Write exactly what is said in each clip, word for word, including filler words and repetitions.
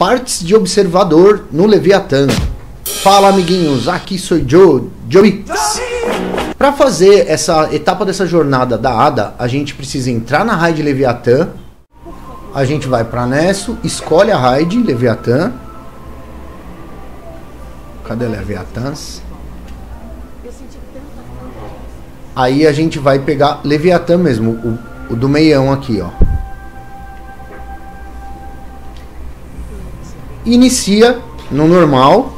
partes de observador no Leviatã. Fala, amiguinhos, aqui sou Joe Djobix. Para fazer essa etapa dessa jornada da A D A, a gente precisa entrar na raid Leviatã. A gente vai para Nesso, escolhe a raid Leviatã. Cadê Leviatãs? Aí a gente vai pegar Leviatã mesmo, o, o do meião aqui, ó. Inicia no normal,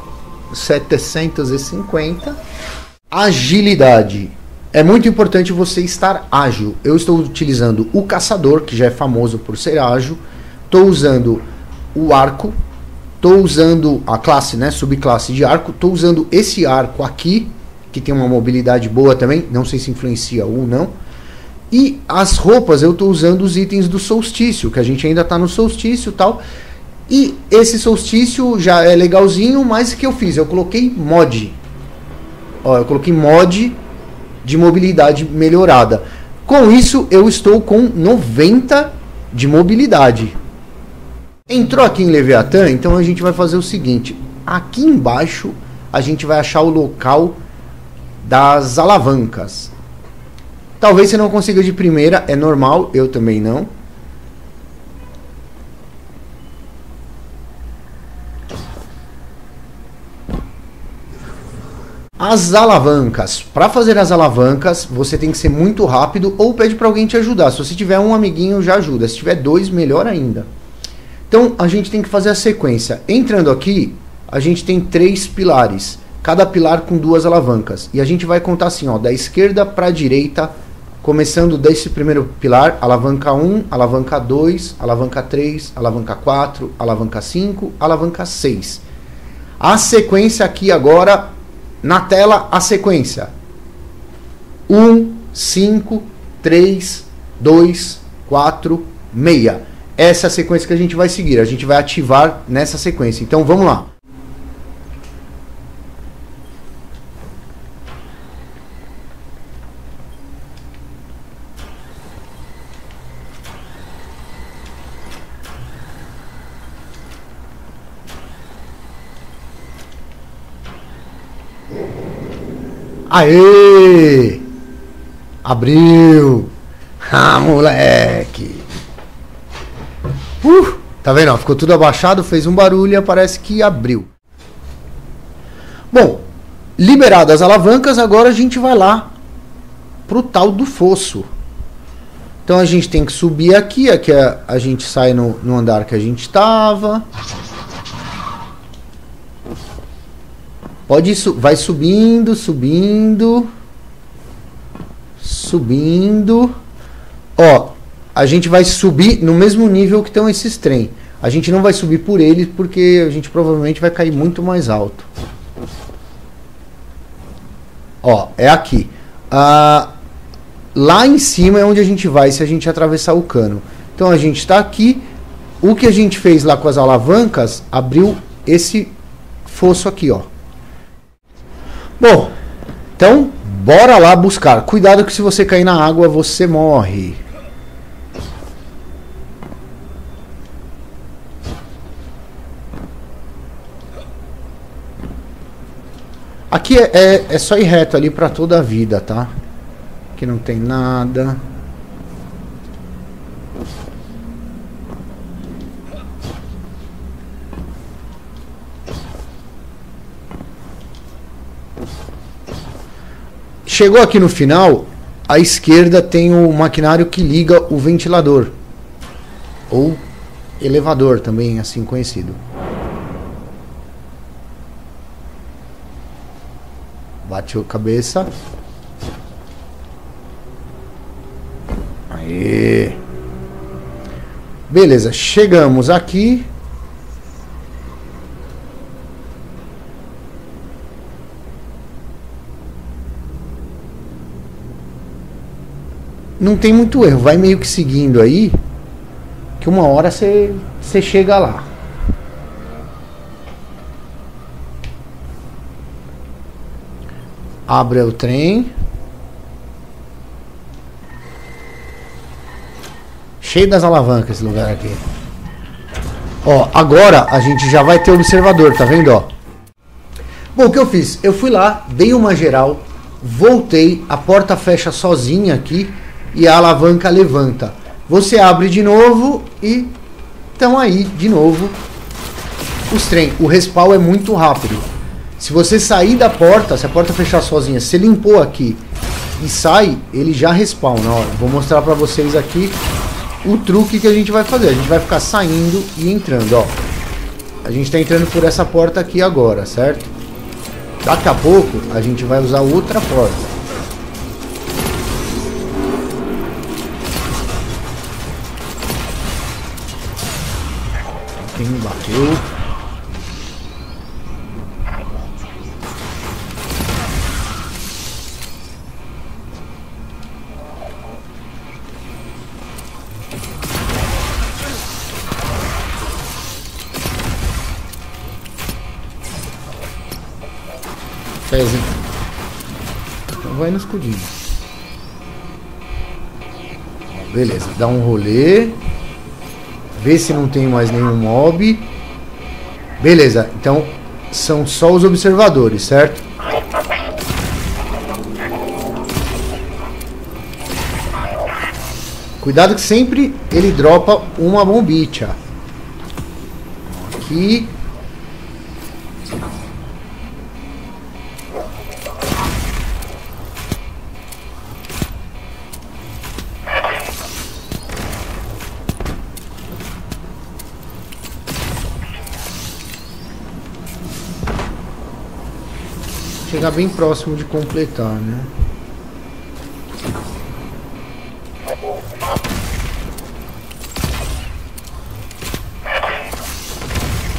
setecentos e cinquenta. Agilidade. É muito importante você estar ágil. Eu estou utilizando o caçador, que já é famoso por ser ágil. Estou usando o arco. Estou usando a classe, né, subclasse de arco. Estou usando esse arco aqui, que tem uma mobilidade boa também, não sei se influencia ou não. E as roupas, eu estou usando os itens do solstício, que a gente ainda está no solstício e tal. E esse solstício já é legalzinho, mas o que eu fiz? Eu coloquei mod. Ó, eu coloquei mod de mobilidade melhorada. Com isso, eu estou com noventa de mobilidade. Entrou aqui em Leviatã, então a gente vai fazer o seguinte. Aqui embaixo, a gente vai achar o local das alavancas. Talvez você não consiga de primeira, é normal, eu também não. As alavancas. Para fazer as alavancas, você tem que ser muito rápido ou pede para alguém te ajudar. Se você tiver um amiguinho, já ajuda. Se tiver dois, melhor ainda. Então, a gente tem que fazer a sequência. Entrando aqui, a gente tem três pilares. Cada pilar com duas alavancas. E a gente vai contar assim, ó, da esquerda para a direita, começando desse primeiro pilar, alavanca um, alavanca dois, alavanca três, alavanca quatro, alavanca cinco, alavanca seis. A sequência aqui agora, na tela, a sequência. um, cinco, três, dois, quatro, seis. Essa é a sequência que a gente vai seguir, a gente vai ativar nessa sequência. Então, vamos lá. Aê! Abriu! Ah, moleque! Uh, tá vendo? Ficou tudo abaixado, fez um barulho e parece que abriu. Bom, liberadas as alavancas, agora a gente vai lá pro tal do fosso. Então a gente tem que subir aqui, aqui a, a gente sai no, no andar que a gente tava. Pode isso, vai subindo, subindo, subindo. Ó, a gente vai subir no mesmo nível que estão esses trem. A gente não vai subir por eles porque a gente provavelmente vai cair muito mais alto. Ó, é aqui. Ah, lá em cima é onde a gente vai se a gente atravessar o cano. Então a gente está aqui. O que a gente fez lá com as alavancas abriu esse fosso aqui, ó. Bom, então bora lá buscar. Cuidado que se você cair na água você morre. Aqui é, é, é só ir reto ali pra toda a vida, tá? Aqui não tem nada. Chegou aqui no final, à esquerda tem o maquinário que liga o ventilador. Ou elevador também, assim conhecido. Bateu a cabeça. Aê! Beleza, chegamos aqui. Não tem muito erro, vai meio que seguindo aí, que uma hora você chega lá. Abre o trem. Cheio das alavancas esse lugar aqui. Ó, agora a gente já vai ter o observador, tá vendo, ó? Bom, o que eu fiz? Eu fui lá, dei uma geral, voltei, a porta fecha sozinha aqui e a alavanca levanta. Você abre de novo e estão aí de novo os trem. O respawn é muito rápido. Se você sair da porta, se a porta fechar sozinha, se limpou aqui e sai, ele já respawna. Ó, vou mostrar pra vocês aqui o truque que a gente vai fazer. A gente vai ficar saindo e entrando, ó. A gente tá entrando por essa porta aqui agora, certo? Daqui a pouco a gente vai usar outra porta. Quem bateu? Então vai no escudinho. Beleza, dá um rolê. Vê se não tem mais nenhum mob. Beleza, então são só os observadores, certo? Cuidado que sempre ele dropa uma bombicha. Aqui. Chegar bem próximo de completar, né?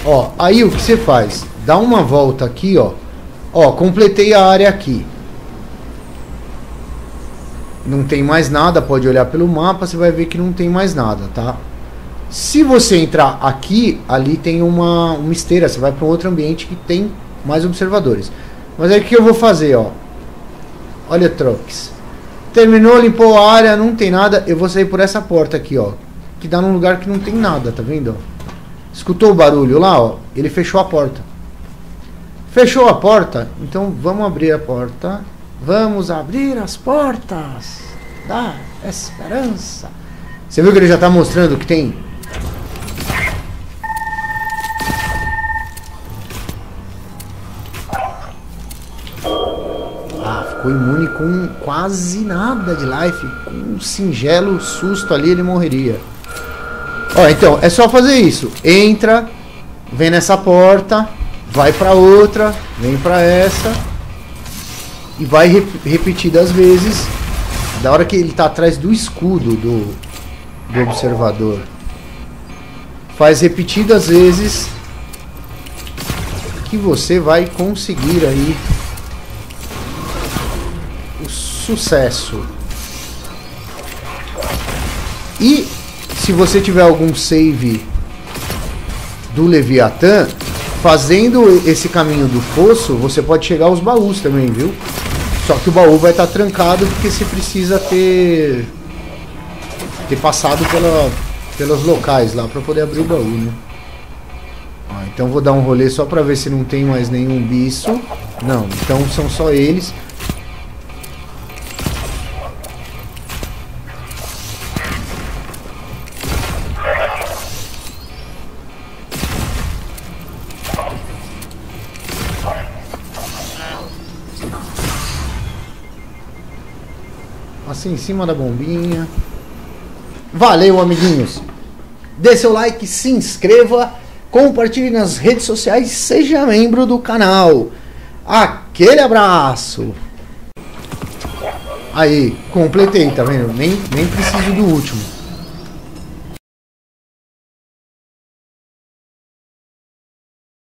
Ó, aí o que você faz? Dá uma volta aqui, ó. Ó, completei a área aqui. Não tem mais nada, pode olhar pelo mapa, você vai ver que não tem mais nada, tá? Se você entrar aqui, ali tem uma, uma esteira, você vai para um outro ambiente que tem mais observadores. Mas aí o que eu vou fazer, ó. Olha, Trox. Terminou, limpou a área, não tem nada. Eu vou sair por essa porta aqui, ó. Que dá num lugar que não tem nada, tá vendo? Escutou o barulho lá, ó. Ele fechou a porta. Fechou a porta? Então vamos abrir a porta. Vamos abrir as portas da esperança. Você viu que ele já tá mostrando que tem... Foi imune com quase nada de life. Com um singelo susto ali ele morreria. Ó, então é só fazer isso. Entra, vem nessa porta, vai pra outra, vem pra essa. E vai rep repetidas vezes. Da hora que ele tá atrás do escudo do, do observador. Faz repetidas vezes que você vai conseguir aí sucesso. E se você tiver algum save do Leviatã, fazendo esse caminho do fosso, você pode chegar aos baús também, viu? Só que o baú vai estar trancado porque você precisa ter ter passado pela, pelos locais lá para poder abrir o baú, né? Ah, então vou dar um rolê só para ver se não tem mais nenhum bicho. Não, então são só eles. Em cima da bombinha. Valeu, amiguinhos. Dê seu like, se inscreva, compartilhe nas redes sociais, seja membro do canal. Aquele abraço. Aí, completei, tá vendo? Nem, nem preciso do último.